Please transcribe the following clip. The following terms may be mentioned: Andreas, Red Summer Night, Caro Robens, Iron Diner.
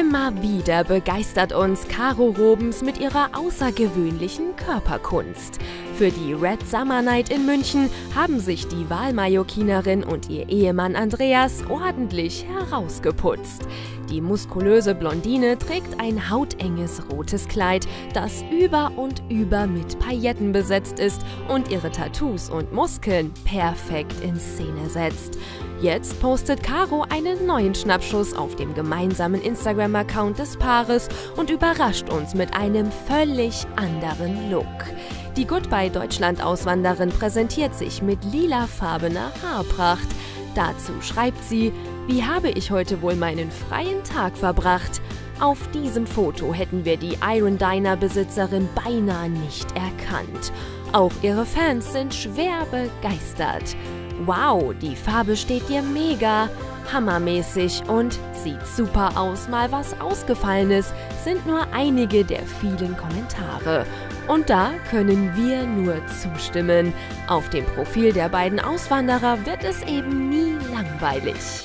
Immer wieder begeistert uns Caro Robens mit ihrer außergewöhnlichen Körperkunst. Für die Red Summer Night in München haben sich die Wahlmallorquinerin und ihr Ehemann Andreas ordentlich herausgeputzt. Die muskulöse Blondine trägt ein hautenges rotes Kleid, das über und über mit Pailletten besetzt ist und ihre Tattoos und Muskeln perfekt in Szene setzt. Jetzt postet Caro einen neuen Schnappschuss auf dem gemeinsamen Instagram-Account des Paares und überrascht uns mit einem völlig anderen Look. Die Goodbye-Deutschland-Auswanderin präsentiert sich mit lilafarbener Haarpracht. Dazu schreibt sie: Wie habe ich heute wohl meinen freien Tag verbracht? Auf diesem Foto hätten wir die Iron Diner Besitzerin beinahe nicht erkannt. Auch ihre Fans sind schwer begeistert. Wow, die Farbe steht dir mega, hammermäßig und sieht super aus, mal was Ausgefallenes, sind nur einige der vielen Kommentare. Und da können wir nur zustimmen. Auf dem Profil der beiden Auswanderer wird es eben nie langweilig.